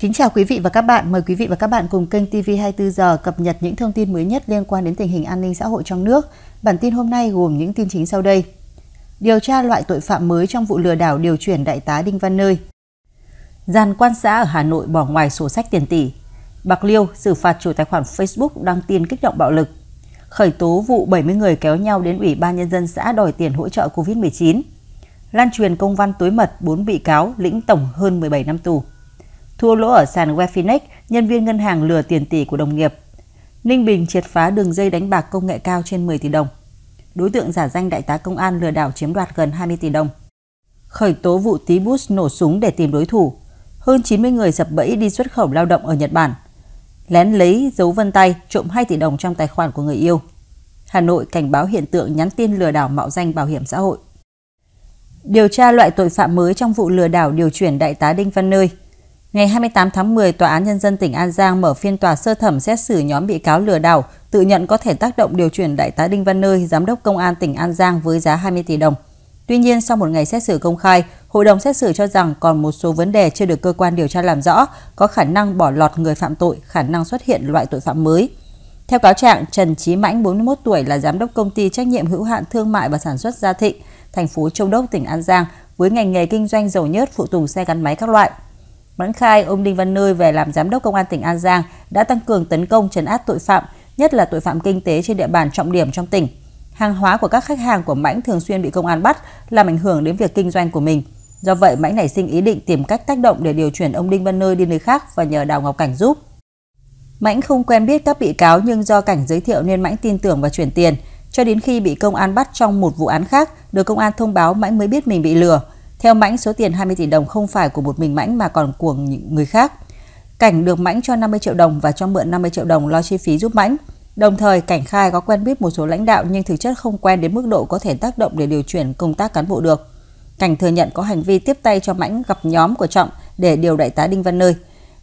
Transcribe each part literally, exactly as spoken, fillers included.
Kính chào quý vị và các bạn, mời quý vị và các bạn cùng kênh ti vi hai mươi tư giờ cập nhật những thông tin mới nhất liên quan đến tình hình an ninh xã hội trong nước. Bản tin hôm nay gồm những tin chính sau đây. Điều tra loại tội phạm mới trong vụ lừa đảo điều chuyển đại tá Đinh Văn Nơi. Giàn quan xã ở Hà Nội bỏ ngoài sổ sách tiền tỷ. Bạc Liêu xử phạt chủ tài khoản Facebook đăng tin kích động bạo lực. Khởi tố vụ bảy mươi người kéo nhau đến Ủy ban Nhân dân xã đòi tiền hỗ trợ Covid mười chín. Lan truyền công văn tối mật bốn bị cáo lĩnh tổng hơn mười bảy năm tù. Thua lỗ ở sàn Wefinex, nhân viên ngân hàng lừa tiền tỷ của đồng nghiệp. Ninh Bình triệt phá đường dây đánh bạc công nghệ cao trên mười tỷ đồng. Đối tượng giả danh đại tá công an lừa đảo chiếm đoạt gần hai mươi tỷ đồng. Khởi tố vụ tí bút nổ súng để tìm đối thủ. Hơn chín mươi người sập bẫy đi xuất khẩu lao động ở Nhật Bản. Lén lấy dấu vân tay, trộm hai tỷ đồng trong tài khoản của người yêu. Hà Nội cảnh báo hiện tượng nhắn tin lừa đảo mạo danh bảo hiểm xã hội. Điều tra loại tội phạm mới trong vụ lừa đảo điều chuyển đại tá Đinh Văn Nơi. Ngày hai mươi tám tháng mười, Tòa án Nhân dân tỉnh An Giang mở phiên tòa sơ thẩm xét xử nhóm bị cáo lừa đảo, tự nhận có thể tác động điều chuyển đại tá Đinh Văn Nơi, Giám đốc Công an tỉnh An Giang với giá hai mươi tỷ đồng. Tuy nhiên, sau một ngày xét xử công khai, Hội đồng xét xử cho rằng còn một số vấn đề chưa được cơ quan điều tra làm rõ, có khả năng bỏ lọt người phạm tội, khả năng xuất hiện loại tội phạm mới. Theo cáo trạng, Trần Chí Mạnh, bốn mươi mốt tuổi, là Giám đốc Công ty Trách nhiệm hữu hạn Thương mại và Sản xuất Gia Thịnh, thành phố Châu Đốc, tỉnh An Giang, với ngành nghề kinh doanh dầu nhớt, phụ tùng xe gắn máy các loại. Mẫn khai, ông Đinh Văn Nơi về làm Giám đốc Công an tỉnh An Giang đã tăng cường tấn công trấn áp tội phạm, nhất là tội phạm kinh tế trên địa bàn trọng điểm trong tỉnh. Hàng hóa của các khách hàng của Mãnh thường xuyên bị công an bắt, làm ảnh hưởng đến việc kinh doanh của mình. Do vậy, Mãnh nảy sinh ý định tìm cách tác động để điều chuyển ông Đinh Văn Nơi đi nơi khác và nhờ Đào Ngọc Cảnh giúp. Mãnh không quen biết các bị cáo nhưng do Cảnh giới thiệu nên Mãnh tin tưởng và chuyển tiền. Cho đến khi bị công an bắt trong một vụ án khác, được công an thông báo Mãnh mới biết mình bị lừa. Theo Mãnh, số tiền hai mươi tỷ đồng không phải của một mình Mãnh mà còn của những người khác. Cảnh được Mãnh cho năm mươi triệu đồng và cho mượn năm mươi triệu đồng lo chi phí giúp Mãnh. Đồng thời, Cảnh khai có quen biết một số lãnh đạo nhưng thực chất không quen đến mức độ có thể tác động để điều chuyển công tác cán bộ được. Cảnh thừa nhận có hành vi tiếp tay cho Mãnh gặp nhóm của Trọng để điều đại tá Đinh Văn Nơi.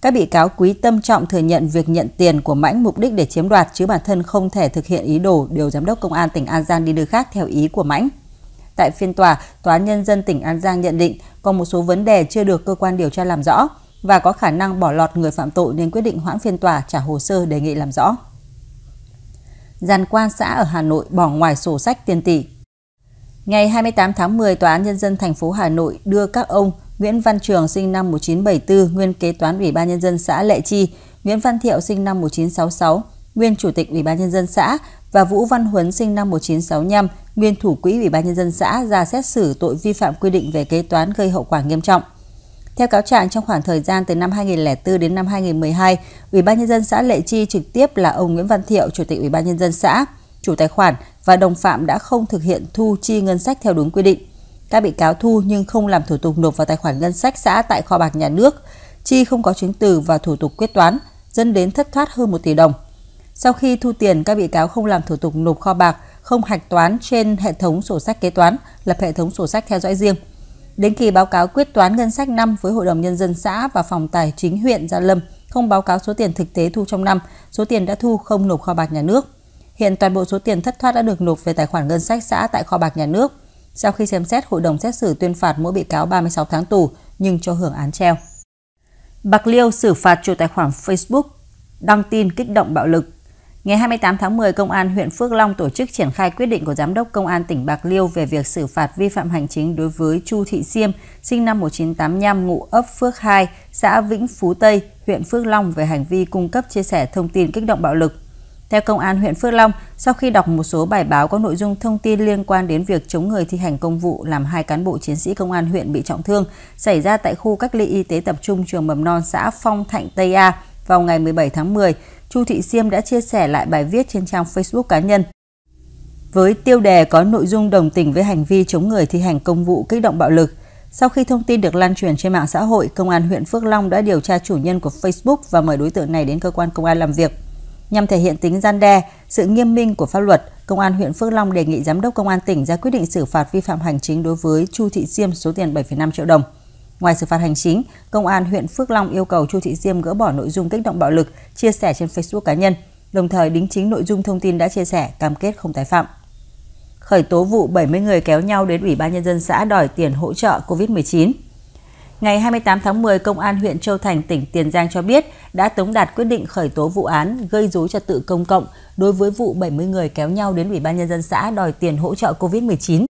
Các bị cáo Quý, Tâm, Trọng thừa nhận việc nhận tiền của Mãnh mục đích để chiếm đoạt chứ bản thân không thể thực hiện ý đồ điều Giám đốc Công an tỉnh An Giang đi nơi khác theo ý của Mãnh. Tại phiên tòa, Tòa án Nhân dân tỉnh An Giang nhận định còn một số vấn đề chưa được cơ quan điều tra làm rõ và có khả năng bỏ lọt người phạm tội nên quyết định hoãn phiên tòa, trả hồ sơ đề nghị làm rõ. Giàn quan xã ở Hà Nội bỏ ngoài sổ sách tiền tỷ. Ngày hai mươi tám tháng mười, Tòa án Nhân dân thành phố Hà Nội đưa các ông Nguyễn Văn Trường sinh năm một nghìn chín trăm bảy mươi tư, nguyên kế toán Ủy ban Nhân dân xã Lệ Chi, Nguyễn Văn Thiệu sinh năm một nghìn chín trăm sáu mươi sáu, nguyên Chủ tịch Ủy ban Nhân dân xã và Vũ Văn Huấn sinh năm một nghìn chín trăm sáu mươi lăm, nguyên Thủ quỹ Ủy ban Nhân dân xã ra xét xử tội vi phạm quy định về kế toán gây hậu quả nghiêm trọng. Theo cáo trạng, trong khoảng thời gian từ năm hai nghìn không trăm lẻ tư đến năm hai nghìn không trăm mười hai, Ủy ban Nhân dân xã Lệ Chi trực tiếp là ông Nguyễn Văn Thiệu, Chủ tịch Ủy ban Nhân dân xã, chủ tài khoản và đồng phạm đã không thực hiện thu chi ngân sách theo đúng quy định. Các bị cáo thu nhưng không làm thủ tục nộp vào tài khoản ngân sách xã tại kho bạc nhà nước, chi không có chứng từ và thủ tục quyết toán, dẫn đến thất thoát hơn một tỷ đồng. Sau khi thu tiền, các bị cáo không làm thủ tục nộp kho bạc, không hạch toán trên hệ thống sổ sách kế toán, lập hệ thống sổ sách theo dõi riêng. Đến kỳ báo cáo quyết toán ngân sách năm với Hội đồng Nhân dân xã và Phòng Tài chính huyện Gia Lâm, không báo cáo số tiền thực tế thu trong năm, số tiền đã thu không nộp kho bạc nhà nước. Hiện toàn bộ số tiền thất thoát đã được nộp về tài khoản ngân sách xã tại kho bạc nhà nước. Sau khi xem xét, Hội đồng xét xử tuyên phạt mỗi bị cáo ba mươi sáu tháng tù nhưng cho hưởng án treo. Bạc Liêu xử phạt chủ tài khoản Facebook đăng tin kích động bạo lực. Ngày hai mươi tám tháng mười, Công an huyện Phước Long tổ chức triển khai quyết định của Giám đốc Công an tỉnh Bạc Liêu về việc xử phạt vi phạm hành chính đối với Chu Thị Siêm, sinh năm một nghìn chín trăm tám mươi lăm, ngụ ấp Phước hai, xã Vĩnh Phú Tây, huyện Phước Long về hành vi cung cấp chia sẻ thông tin kích động bạo lực. Theo Công an huyện Phước Long, sau khi đọc một số bài báo có nội dung thông tin liên quan đến việc chống người thi hành công vụ làm hai cán bộ chiến sĩ Công an huyện bị trọng thương xảy ra tại khu cách ly y tế tập trung trường mầm non xã Phong Thạnh Tây A vào ngày mười bảy tháng mười, Chu Thị Siêm đã chia sẻ lại bài viết trên trang Facebook cá nhân với tiêu đề có nội dung đồng tình với hành vi chống người thi hành công vụ kích động bạo lực. Sau khi thông tin được lan truyền trên mạng xã hội, Công an huyện Phước Long đã điều tra chủ nhân của Facebook và mời đối tượng này đến cơ quan công an làm việc. Nhằm thể hiện tính gian đe, sự nghiêm minh của pháp luật, Công an huyện Phước Long đề nghị Giám đốc Công an tỉnh ra quyết định xử phạt vi phạm hành chính đối với Chu Thị Siêm số tiền bảy phẩy năm triệu đồng. Ngoài xử phạt hành chính, Công an huyện Phước Long yêu cầu Chu Thị Siêm gỡ bỏ nội dung kích động bạo lực chia sẻ trên Facebook cá nhân, đồng thời đính chính nội dung thông tin đã chia sẻ, cam kết không tái phạm. Khởi tố vụ bảy mươi người kéo nhau đến Ủy ban Nhân dân xã đòi tiền hỗ trợ Covid mười chín. Ngày hai mươi tám tháng mười, Công an huyện Châu Thành, tỉnh Tiền Giang cho biết đã tống đạt quyết định khởi tố vụ án gây rối trật tự công cộng đối với vụ bảy mươi người kéo nhau đến Ủy ban Nhân dân xã đòi tiền hỗ trợ Covid mười chín.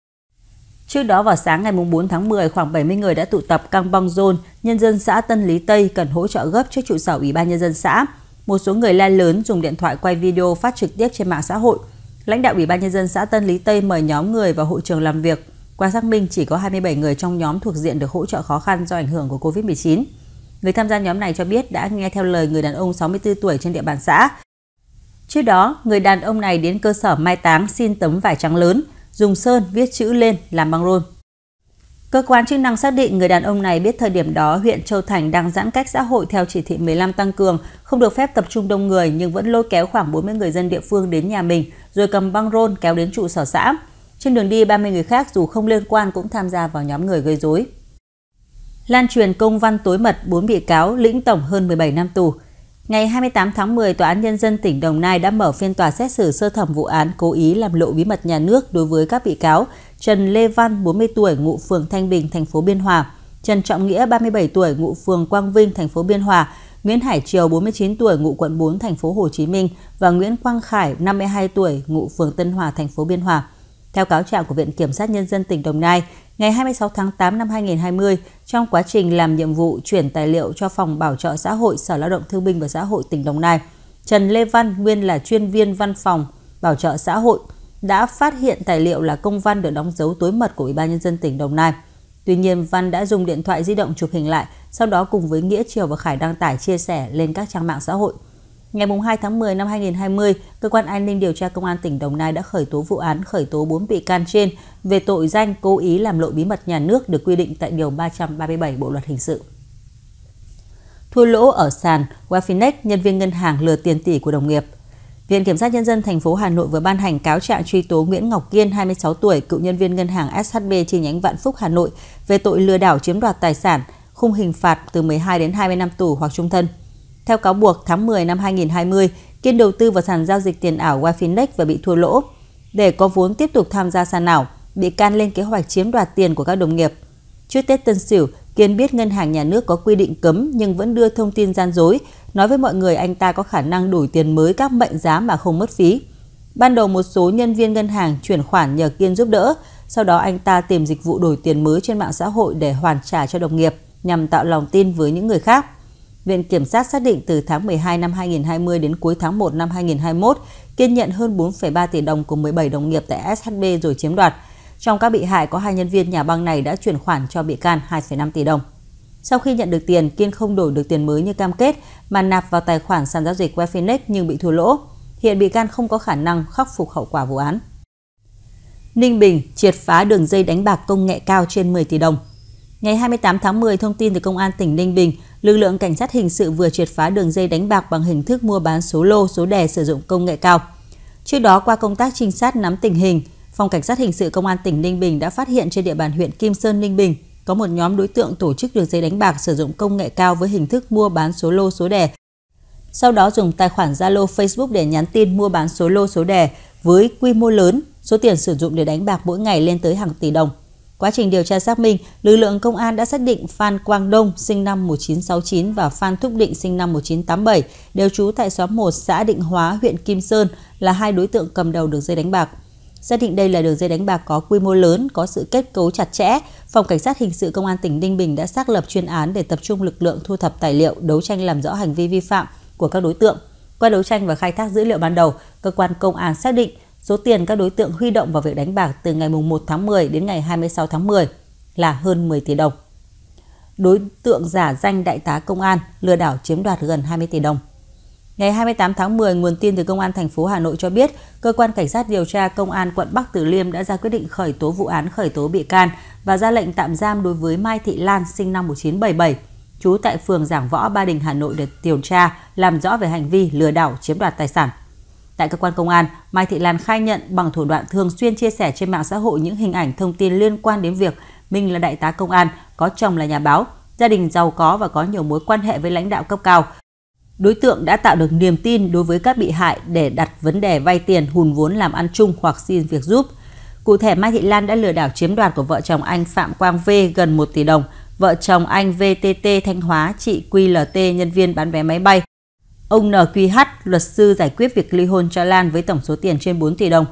Trước đó vào sáng ngày bốn tháng mười, khoảng bảy mươi người đã tụ tập căng băng rôn, nhân dân xã Tân Lý Tây cần hỗ trợ gấp trước trụ sở Ủy ban Nhân dân xã. Một số người la lớn dùng điện thoại quay video phát trực tiếp trên mạng xã hội. Lãnh đạo Ủy ban Nhân dân xã Tân Lý Tây mời nhóm người vào hội trường làm việc. Qua xác minh, chỉ có hai mươi bảy người trong nhóm thuộc diện được hỗ trợ khó khăn do ảnh hưởng của Covid mười chín. Người tham gia nhóm này cho biết đã nghe theo lời người đàn ông sáu mươi tư tuổi trên địa bàn xã. Trước đó, người đàn ông này đến cơ sở mai táng xin tấm vải trắng lớn, dùng sơn viết chữ lên làm băng rôn. Cơ quan chức năng xác định người đàn ông này biết thời điểm đó huyện Châu Thành đang giãn cách xã hội theo chỉ thị mười lăm tăng cường, không được phép tập trung đông người nhưng vẫn lôi kéo khoảng bốn mươi người dân địa phương đến nhà mình rồi cầm băng rôn kéo đến trụ sở xã. Trên đường đi, ba mươi người khác dù không liên quan cũng tham gia vào nhóm người gây rối. Lan truyền công văn tối mật, bốn bị cáo lĩnh tổng hơn mười bảy năm tù. Ngày hai mươi tám tháng mười, Tòa án Nhân dân tỉnh Đồng Nai đã mở phiên tòa xét xử sơ thẩm vụ án cố ý làm lộ bí mật nhà nước đối với các bị cáo Trần Lê Văn, bốn mươi tuổi, ngụ phường Thanh Bình, thành phố Biên Hòa; Trần Trọng Nghĩa, ba mươi bảy tuổi, ngụ phường Quang Vinh, thành phố Biên Hòa; Nguyễn Hải Triều, bốn mươi chín tuổi, ngụ quận bốn, thành phố Hồ Chí Minh và Nguyễn Quang Khải, năm mươi hai tuổi, ngụ phường Tân Hòa, thành phố Biên Hòa. Theo cáo trạng của Viện Kiểm sát Nhân dân tỉnh Đồng Nai, ngày hai mươi sáu tháng tám năm hai nghìn không trăm hai mươi, trong quá trình làm nhiệm vụ chuyển tài liệu cho Phòng Bảo trợ Xã hội, Sở Lao động Thương binh và Xã hội tỉnh Đồng Nai, Trần Lê Văn, nguyên là chuyên viên văn phòng Bảo trợ Xã hội, đã phát hiện tài liệu là công văn được đóng dấu tối mật của Ủy ban Nhân dân tỉnh Đồng Nai. Tuy nhiên, Văn đã dùng điện thoại di động chụp hình lại, sau đó cùng với Nghĩa, Triều và Khải đăng tải chia sẻ lên các trang mạng xã hội. Ngày hai tháng mười năm hai nghìn không trăm hai mươi, Cơ quan An ninh Điều tra Công an tỉnh Đồng Nai đã khởi tố vụ án, khởi tố bốn bị can trên về tội danh cố ý làm lộ bí mật nhà nước được quy định tại Điều ba trăm ba mươi bảy Bộ Luật Hình sự. Thua lỗ ở sàn, Wefinex, nhân viên ngân hàng lừa tiền tỷ của đồng nghiệp. Viện Kiểm sát Nhân dân thành phố Hà Nội vừa ban hành cáo trạng truy tố Nguyễn Ngọc Kiên, hai mươi sáu tuổi, cựu nhân viên ngân hàng ét hát bê chi nhánh Vạn Phúc, Hà Nội, về tội lừa đảo chiếm đoạt tài sản, khung hình phạt từ mười hai đến hai mươi năm tù hoặc chung thân. Theo cáo buộc, tháng mười năm hai nghìn không trăm hai mươi, Kiên đầu tư vào sàn giao dịch tiền ảo Wefinex và bị thua lỗ. Để có vốn tiếp tục tham gia sàn ảo, bị can lên kế hoạch chiếm đoạt tiền của các đồng nghiệp. Trước Tết Tân Sửu, Kiên biết ngân hàng nhà nước có quy định cấm nhưng vẫn đưa thông tin gian dối, nói với mọi người anh ta có khả năng đổi tiền mới các mệnh giá mà không mất phí. Ban đầu một số nhân viên ngân hàng chuyển khoản nhờ Kiên giúp đỡ, sau đó anh ta tìm dịch vụ đổi tiền mới trên mạng xã hội để hoàn trả cho đồng nghiệp nhằm tạo lòng tin với những người khác. Viện Kiểm sát xác định từ tháng mười hai năm hai nghìn không trăm hai mươi đến cuối tháng một năm hai nghìn không trăm hai mươi mốt, Kiên nhận hơn bốn phẩy ba tỷ đồng của mười bảy đồng nghiệp tại ét hát bê rồi chiếm đoạt. Trong các bị hại có hai nhân viên nhà băng này đã chuyển khoản cho bị can hai phẩy năm tỷ đồng. Sau khi nhận được tiền, Kiên không đổi được tiền mới như cam kết mà nạp vào tài khoản sàn giao dịch Wefinex nhưng bị thua lỗ. Hiện bị can không có khả năng khắc phục hậu quả vụ án. Ninh Bình triệt phá đường dây đánh bạc công nghệ cao trên mười tỷ đồng. Ngày hai mươi tám tháng mười, thông tin từ Công an tỉnh Ninh Bình, lực lượng cảnh sát hình sự vừa triệt phá đường dây đánh bạc bằng hình thức mua bán số lô, số đề sử dụng công nghệ cao. Trước đó, qua công tác trinh sát nắm tình hình, Phòng Cảnh sát hình sự Công an tỉnh Ninh Bình đã phát hiện trên địa bàn huyện Kim Sơn, Ninh Bình có một nhóm đối tượng tổ chức đường dây đánh bạc sử dụng công nghệ cao với hình thức mua bán số lô, số đề. Sau đó dùng tài khoản Zalo, Facebook để nhắn tin mua bán số lô, số đề với quy mô lớn, số tiền sử dụng để đánh bạc mỗi ngày lên tới hàng tỷ đồng. Quá trình điều tra xác minh, lực lượng công an đã xác định Phan Quang Đông sinh năm một nghìn chín trăm sáu mươi chín và Phan Thúc Định sinh năm một nghìn chín trăm tám mươi bảy đều trú tại xóm một, xã Định Hóa, huyện Kim Sơn là hai đối tượng cầm đầu đường dây đánh bạc. Xác định đây là đường dây đánh bạc có quy mô lớn, có sự kết cấu chặt chẽ, Phòng Cảnh sát hình sự Công an tỉnh Ninh Bình đã xác lập chuyên án để tập trung lực lượng thu thập tài liệu, đấu tranh làm rõ hành vi vi phạm của các đối tượng. Qua đấu tranh và khai thác dữ liệu ban đầu, cơ quan công an xác định số tiền các đối tượng huy động vào việc đánh bạc từ ngày một tháng mười đến ngày hai mươi sáu tháng mười là hơn mười tỷ đồng. Đối tượng giả danh đại tá công an lừa đảo chiếm đoạt gần hai mươi tỷ đồng. Ngày hai mươi tám tháng mười, nguồn tin từ Công an thành phố Hà Nội cho biết, Cơ quan Cảnh sát điều tra Công an quận Bắc Từ Liêm đã ra quyết định khởi tố vụ án, khởi tố bị can và ra lệnh tạm giam đối với Mai Thị Lan sinh năm một nghìn chín trăm bảy mươi bảy, trú tại phường Giảng Võ, Ba Đình, Hà Nội để điều tra, làm rõ về hành vi lừa đảo chiếm đoạt tài sản. Tại cơ quan công an, Mai Thị Lan khai nhận bằng thủ đoạn thường xuyên chia sẻ trên mạng xã hội những hình ảnh thông tin liên quan đến việc mình là đại tá công an, có chồng là nhà báo, gia đình giàu có và có nhiều mối quan hệ với lãnh đạo cấp cao. Đối tượng đã tạo được niềm tin đối với các bị hại để đặt vấn đề vay tiền, hùn vốn làm ăn chung hoặc xin việc giúp. Cụ thể, Mai Thị Lan đã lừa đảo chiếm đoạt của vợ chồng anh Phạm Quang V gần một tỷ đồng, vợ chồng anh vê tê tê Thanh Hóa, chị quy lờ tê nhân viên bán vé máy bay. Ông en quy hát, luật sư giải quyết việc ly hôn cho Lan với tổng số tiền trên bốn tỷ đồng.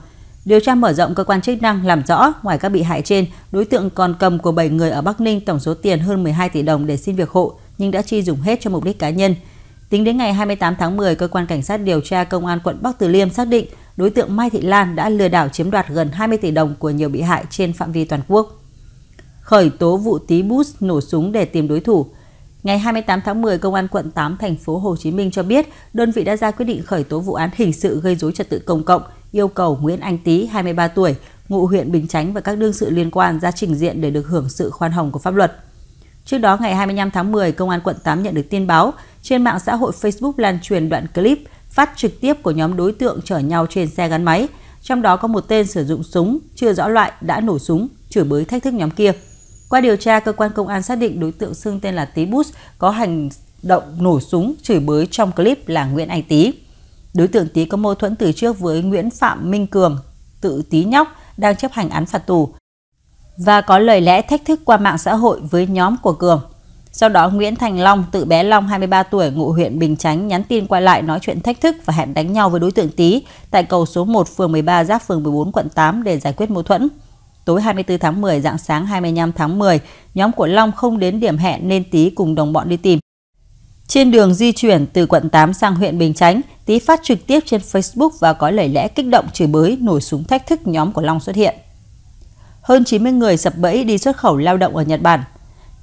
Điều tra mở rộng, cơ quan chức năng làm rõ, ngoài các bị hại trên, đối tượng còn cầm của bảy người ở Bắc Ninh tổng số tiền hơn mười hai tỷ đồng để xin việc hộ, nhưng đã chi dùng hết cho mục đích cá nhân. Tính đến ngày hai mươi tám tháng mười, cơ quan cảnh sát điều tra công an quận Bắc Từ Liêm xác định đối tượng Mai Thị Lan đã lừa đảo chiếm đoạt gần hai mươi tỷ đồng của nhiều bị hại trên phạm vi toàn quốc. Khởi tố vụ tí bus nổ súng để tìm đối thủ. Ngày hai mươi tám tháng mười, Công an quận tám thành phố Hồ Chí Minh cho biết đơn vị đã ra quyết định khởi tố vụ án hình sự gây rối trật tự công cộng, yêu cầu Nguyễn Anh Tý, hai mươi ba tuổi, ngụ huyện Bình Chánh và các đương sự liên quan ra trình diện để được hưởng sự khoan hồng của pháp luật. Trước đó, ngày hai mươi lăm tháng mười, Công an quận tám nhận được tin báo trên mạng xã hội Facebook lan truyền đoạn clip phát trực tiếp của nhóm đối tượng chở nhau trên xe gắn máy, trong đó có một tên sử dụng súng chưa rõ loại đã nổ súng, chửi bới thách thức nhóm kia. Qua điều tra, cơ quan công an xác định đối tượng xưng tên là Tý Bus có hành động nổ súng, chửi bới trong clip là Nguyễn Anh Tý. Đối tượng Tý có mâu thuẫn từ trước với Nguyễn Phạm Minh Cường, tự Tý Nhóc, đang chấp hành án phạt tù và có lời lẽ thách thức qua mạng xã hội với nhóm của Cường. Sau đó, Nguyễn Thành Long, tự bé Long, hai mươi ba tuổi, ngụ huyện Bình Chánh nhắn tin qua lại nói chuyện thách thức và hẹn đánh nhau với đối tượng Tý tại cầu số một phường mười ba giáp phường mười bốn quận tám để giải quyết mâu thuẫn. Tối hai mươi tư tháng mười, rạng sáng hai mươi lăm tháng mười, nhóm của Long không đến điểm hẹn nên Tý cùng đồng bọn đi tìm. Trên đường di chuyển từ quận tám sang huyện Bình Chánh, Tý phát trực tiếp trên Facebook và có lời lẽ kích động, chửi bới, nổ súng thách thức nhóm của Long xuất hiện. Hơn chín mươi người sập bẫy đi xuất khẩu lao động ở Nhật Bản.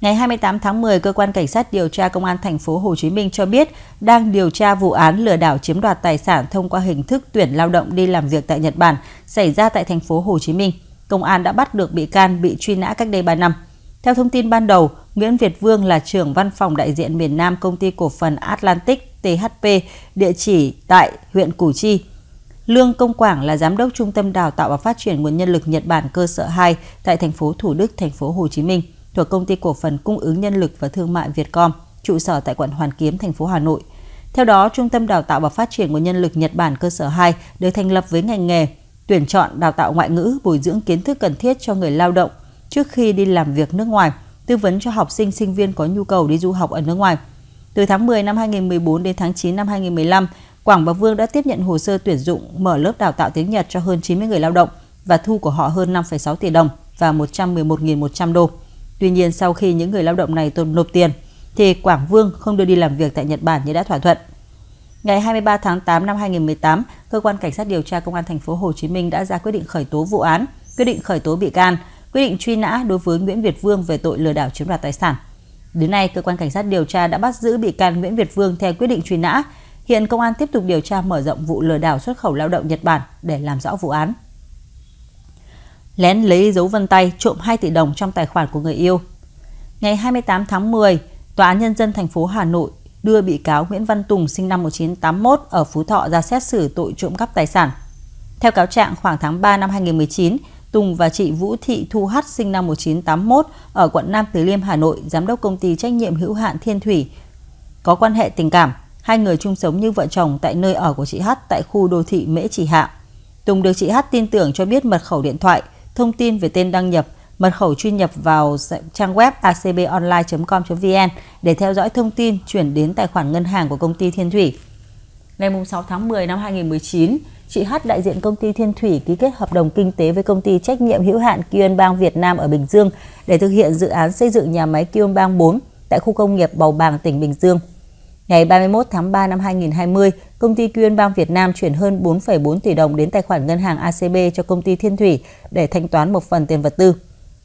Ngày hai mươi tám tháng mười, cơ quan cảnh sát điều tra công an thành phố Hồ Chí Minh cho biết đang điều tra vụ án lừa đảo chiếm đoạt tài sản thông qua hình thức tuyển lao động đi làm việc tại Nhật Bản xảy ra tại thành phố Hồ Chí Minh. Công an đã bắt được bị can bị truy nã cách đây ba năm. Theo thông tin ban đầu, Nguyễn Việt Vương là trưởng văn phòng đại diện miền Nam công ty cổ phần Atlantic tê hát pê, địa chỉ tại huyện Củ Chi. Lương Công Quảng là giám đốc trung tâm đào tạo và phát triển nguồn nhân lực Nhật Bản cơ sở hai tại thành phố Thủ Đức, thành phố Hồ Chí Minh, thuộc công ty cổ phần cung ứng nhân lực và thương mại Việtcom, trụ sở tại quận Hoàn Kiếm, thành phố Hà Nội. Theo đó, trung tâm đào tạo và phát triển nguồn nhân lực Nhật Bản cơ sở hai được thành lập với ngành nghề tuyển chọn, đào tạo ngoại ngữ, bồi dưỡng kiến thức cần thiết cho người lao động trước khi đi làm việc nước ngoài, tư vấn cho học sinh, sinh viên có nhu cầu đi du học ở nước ngoài. Từ tháng mười năm hai nghìn không trăm mười bốn đến tháng chín năm hai nghìn không trăm mười lăm, Quảng và Vương đã tiếp nhận hồ sơ tuyển dụng mở lớp đào tạo tiếng Nhật cho hơn chín mươi người lao động và thu của họ hơn năm phẩy sáu tỷ đồng và một trăm mười một nghìn một trăm đô. Tuy nhiên, sau khi những người lao động này nộp tiền, thì Quảng Vương không đưa đi làm việc tại Nhật Bản như đã thỏa thuận. Ngày hai mươi ba tháng tám năm hai nghìn không trăm mười tám, cơ quan cảnh sát điều tra công an thành phố Hồ Chí Minh đã ra quyết định khởi tố vụ án, quyết định khởi tố bị can, quyết định truy nã đối với Nguyễn Việt Vương về tội lừa đảo chiếm đoạt tài sản. Đến nay, cơ quan cảnh sát điều tra đã bắt giữ bị can Nguyễn Việt Vương theo quyết định truy nã. Hiện công an tiếp tục điều tra mở rộng vụ lừa đảo xuất khẩu lao động Nhật Bản để làm rõ vụ án. Lén lấy dấu vân tay, trộm hai tỷ đồng trong tài khoản của người yêu. Ngày hai mươi tám tháng mười, Tòa án Nhân dân thành phố Hà Nội đưa bị cáo Nguyễn Văn Tùng sinh năm một nghìn chín trăm tám mươi mốt ở Phú Thọ ra xét xử tội trộm cắp tài sản. Theo cáo trạng, khoảng tháng ba năm hai nghìn không trăm mười chín, Tùng và chị Vũ Thị Thu Hát sinh năm một nghìn chín trăm tám mươi mốt ở quận Nam Từ Liêm, Hà Nội, giám đốc công ty trách nhiệm hữu hạn Thiên Thủy, có quan hệ tình cảm. Hai người chung sống như vợ chồng tại nơi ở của chị Hát tại khu đô thị Mễ Trì Hạ. Tùng được chị Hát tin tưởng cho biết mật khẩu điện thoại, thông tin về tên đăng nhập, mật khẩu truy nhập vào trang web a c b online chấm com chấm v n để theo dõi thông tin chuyển đến tài khoản ngân hàng của công ty Thiên Thủy. Ngày sáu tháng mười năm hai nghìn không trăm mười chín, chị Hát đại diện công ty Thiên Thủy ký kết hợp đồng kinh tế với công ty trách nhiệm hữu hạn Kiên Bang Việt Nam ở Bình Dương để thực hiện dự án xây dựng nhà máy Kiên Bang bốn tại khu công nghiệp Bầu Bàng, tỉnh Bình Dương. Ngày ba mươi mốt tháng ba năm hai nghìn không trăm hai mươi, công ty Kiên Bang Việt Nam chuyển hơn bốn phẩy bốn tỷ đồng đến tài khoản ngân hàng a xê bê cho công ty Thiên Thủy để thanh toán một phần tiền vật tư.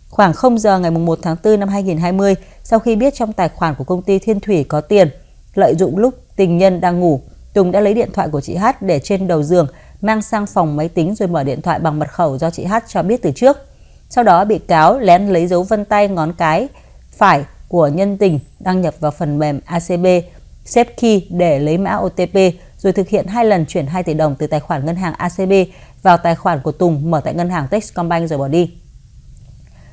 Khoảng không giờ ngày mùng một tháng tư năm hai nghìn không trăm hai mươi, sau khi biết trong tài khoản của công ty Thiên Thủy có tiền, lợi dụng lúc tình nhân đang ngủ, Tùng đã lấy điện thoại của chị Hát để trên đầu giường, mang sang phòng máy tính rồi mở điện thoại bằng mật khẩu do chị Hát cho biết từ trước. Sau đó, bị cáo lén lấy dấu vân tay ngón cái phải của nhân tình đăng nhập vào phần mềm a xê bê, xếp key để lấy mã o tê pê, rồi thực hiện hai lần chuyển hai tỷ đồng từ tài khoản ngân hàng a xê bê vào tài khoản của Tùng mở tại ngân hàng Techcombank rồi bỏ đi.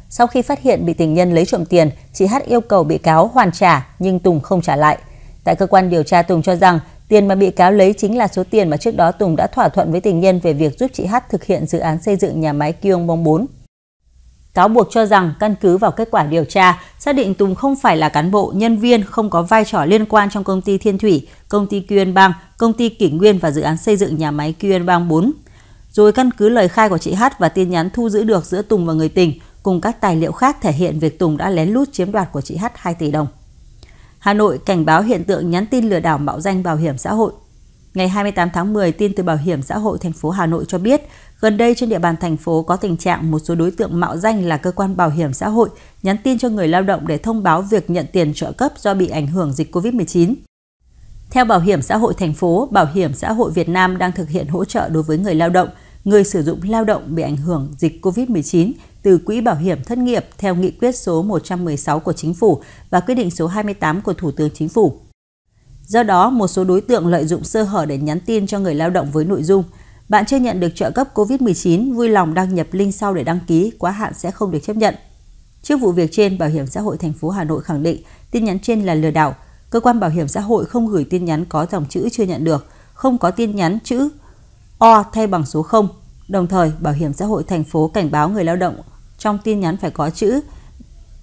Sau khi phát hiện bị tình nhân lấy trộm tiền, chị Hát yêu cầu bị cáo hoàn trả nhưng Tùng không trả lại. Tại cơ quan điều tra, Tùng cho rằng tiền mà bị cáo lấy chính là số tiền mà trước đó Tùng đã thỏa thuận với tình nhân về việc giúp chị Hát thực hiện dự án xây dựng nhà máy Kiên Bang bốn. Cáo buộc cho rằng căn cứ vào kết quả điều tra, xác định Tùng không phải là cán bộ, nhân viên, không có vai trò liên quan trong công ty Thiên Thủy, công ty Kiên Bang, công ty Kỷ Nguyên và dự án xây dựng nhà máy Kiên Bang bốn. Rồi căn cứ lời khai của chị Hát và tin nhắn thu giữ được giữa Tùng và người tình, cùng các tài liệu khác thể hiện việc Tùng đã lén lút chiếm đoạt của chị Hát hai tỷ đồng. Hà Nội cảnh báo hiện tượng nhắn tin lừa đảo mạo danh bảo hiểm xã hội. Ngày hai mươi tám tháng mười, tin từ Bảo hiểm xã hội thành phố Hà Nội cho biết, gần đây trên địa bàn thành phố có tình trạng một số đối tượng mạo danh là cơ quan bảo hiểm xã hội nhắn tin cho người lao động để thông báo việc nhận tiền trợ cấp do bị ảnh hưởng dịch Covid mười chín. Theo Bảo hiểm xã hội thành phố, Bảo hiểm xã hội Việt Nam đang thực hiện hỗ trợ đối với người lao động, người sử dụng lao động bị ảnh hưởng dịch Covid mười chín từ Quỹ Bảo hiểm Thất nghiệp theo nghị quyết số một trăm mười sáu của Chính phủ và quyết định số hai mươi tám của Thủ tướng Chính phủ. Do đó, một số đối tượng lợi dụng sơ hở để nhắn tin cho người lao động với nội dung: bạn chưa nhận được trợ cấp Covid mười chín, vui lòng đăng nhập link sau để đăng ký, quá hạn sẽ không được chấp nhận. Trước vụ việc trên, Bảo hiểm xã hội thành phố Hà Nội khẳng định tin nhắn trên là lừa đảo. Cơ quan bảo hiểm xã hội không gửi tin nhắn có dòng chữ chưa nhận được, không có tin nhắn chữ O thay bằng số không. Đồng thời, Bảo hiểm xã hội thành phố cảnh báo người lao động trong tin nhắn phải có chữ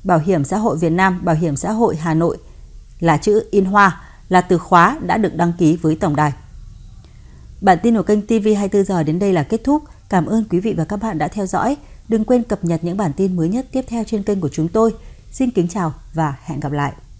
Bảo hiểm xã hội Việt Nam, Bảo hiểm xã hội Hà Nội là chữ in hoa, là từ khóa đã được đăng ký với tổng đài. Bản tin của kênh TV hai mươi tư giờ đến đây là kết thúc. Cảm ơn quý vị và các bạn đã theo dõi. Đừng quên cập nhật những bản tin mới nhất tiếp theo trên kênh của chúng tôi. Xin kính chào và hẹn gặp lại.